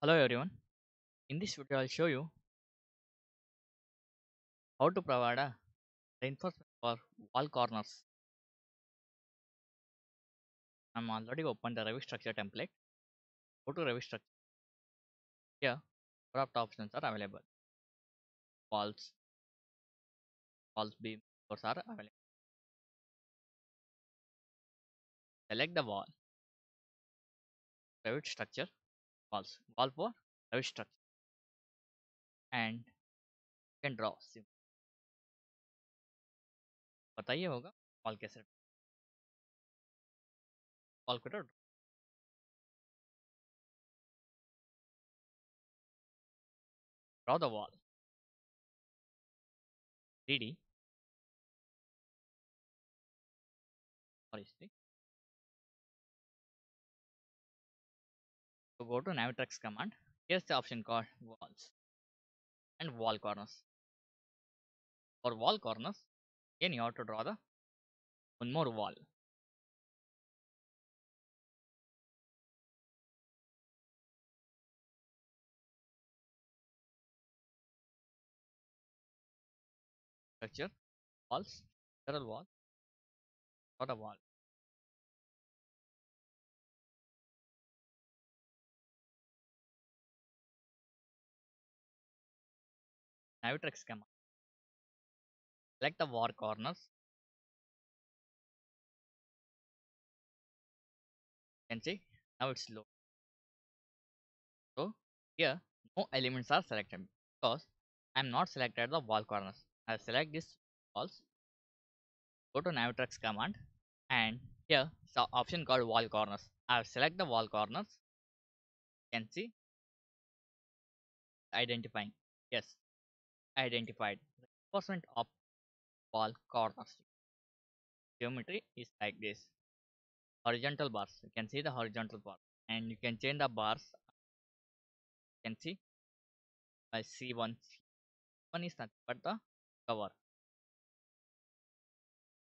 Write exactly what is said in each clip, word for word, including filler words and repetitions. Hello everyone, in this video I'll show you how to provide a reinforcement for wall corners. I'm already opened the Revit structure template. Go to Revit structure. Here, product options are available. Walls, walls beam, doors are available. Select the wall. Revit structure. Walls, wall for Revit structure, and you can draw symbol. बताइए होगा wall कैसे wall को draw. Draw the wall. three D. Sorry. So go to Navtrix command. Here's the option called walls and wall corners. For wall corners, again you have to draw the one more wall. Structure, walls, lateral wall, draw the wall. Navtrix command. Select the wall corners. You can see now it's low. So here no elements are selected because I am not selected the wall corners. I select these walls. Go to Navtrix command and here the option called wall corners. I select the wall corners. You can see identifying. Yes. Identified reinforcement of wall corners. Geometry is like this. Horizontal bars. You can see the horizontal bars, and you can change the bars. You can see by C one. C one is nothing but the cover.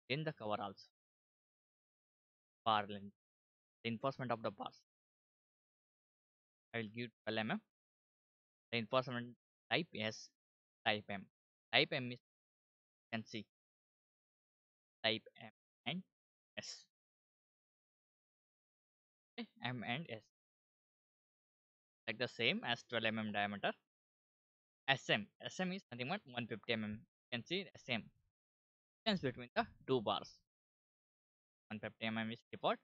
Then the cover also. Bar length. Reinforcement of the bars. I will give twelve millimeters. Reinforcement type yes. Type M. Type M is, you can see, type M and S. Okay, M and S. Like the same as twelve millimeters diameter. S M. S M is nothing but one hundred fifty millimeters. You can see the same distance between the two bars. one hundred fifty millimeters is default.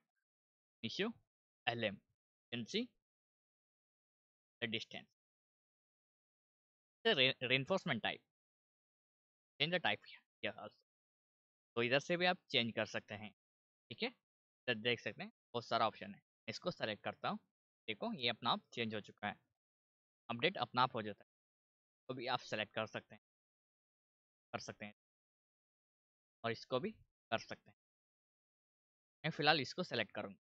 Issue L M. You can see the distance. The re reinforcement type, change the type here also. तो इधर से भी आप change कर सकते हैं, ठीक है? इधर देख सकते हैं, बहुत सारा ऑप्शन है. इसको सेलेक्ट करता हूँ, देखो ये अपना आप चेंज हो चुका है, अपडेट अपना आप हो जाता है. तो भी आप सेलेक्ट कर सकते हैं, कर सकते हैं, और इसको भी कर सकते हैं. मैं फिलहाल इसको सेलेक्ट करूँगा.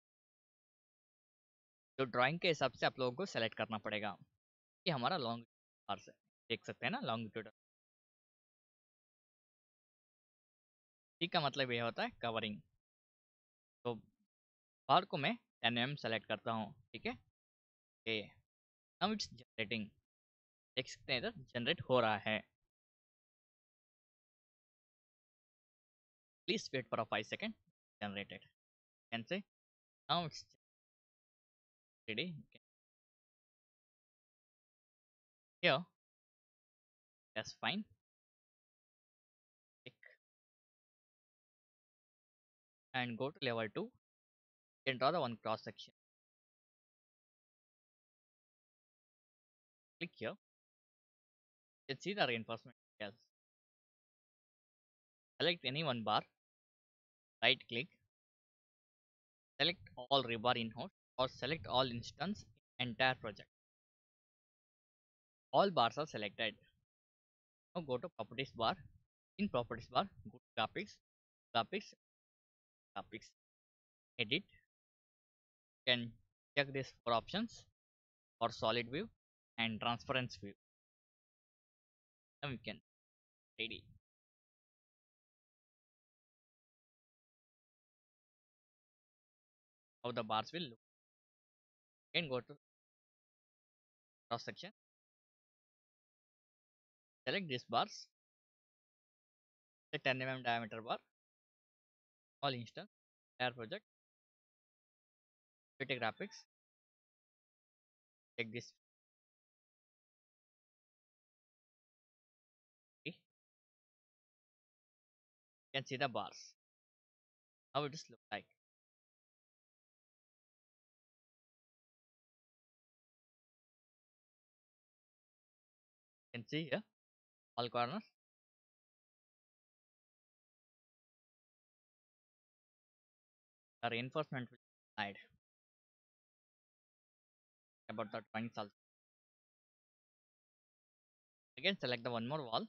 तो ड्राइंग के हिसाब से आप लोगों को सेलेक्ट करना पड़ेगा कि हमारा लॉन्ग आर्स है. देख सकते हैं ना लॉन्गिट्यूड. सी का मतलब यह होता है कवरिंग. तो बार को मैं टेन एम एम सेलेक्ट करता हूँ, ठीक है. Okay now it's generating. देख सकते हैं इधर जनरेट हो रहा है. Please wait for a five second. Generated. Can से now it's ready. Here that's fine. Click and go to level two. You can draw the one cross section. Click here. You can see the reinforcement details. Select any one bar. Right click. Select all rebar in house or select all instance in entire project. All bars are selected. Now go to properties bar. In properties bar, go to graphics, graphics, graphics, edit. You can check these four options for solid view and transparency view. Now we can ready. How the bars will look. You can go to cross section. Select these bars, the ten millimeter diameter bar, all instance, air project, create a graphics, take this. Okay. You can see the bars, how it is look like. You can see here all corners. The reinforcement will be applied. About the drawings also. Again, select the one more wall.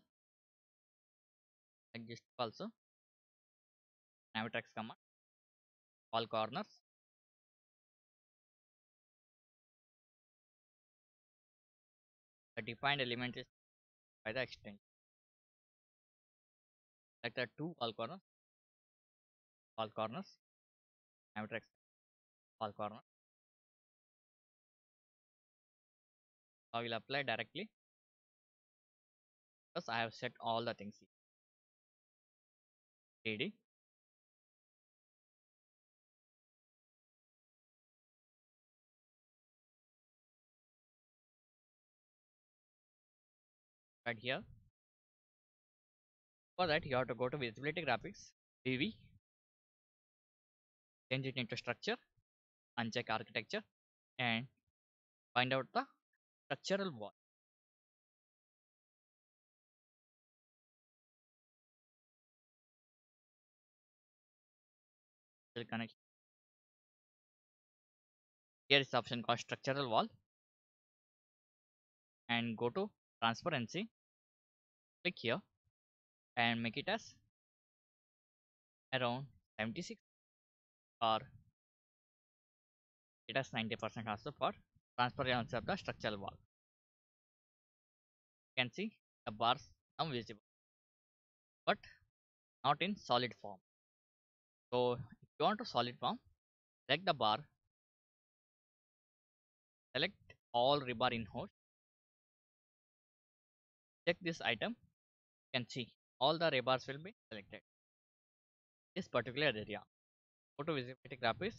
Like this also. Navtrix command. All corners. The defined element is by the extension. Select the two all corners. All corners. Navtrix. All corners. I will apply directly because I have set all the things here. three D. Right here. For that, you have to go to visibility graphics, V V, change it into structure, uncheck architecture, and find out the structural wall. Here is the option called structural wall, and go to transparency, click here and make it as around seventy-six or it has ninety percent also for transparency of the structural wall. You can see the bars are visible, but not in solid form. So if you want to solid form, select the bar, select all rebar in host, check this item, you can see all the rebars will be selected. This particular area, go to visibility graphics,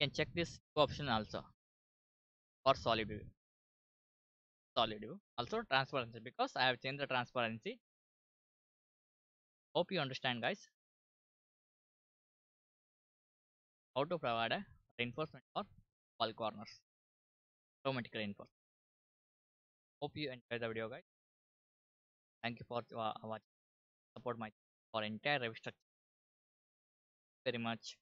you can check this option also. Or solid view, solid view, also transparency, because I have changed the transparency. Hope you understand, guys, how to provide a reinforcement for all corners, automatic reinforcement. Hope you enjoy the video, guys. Thank you for uh, watching. Support my for entire Revit structure. Very much.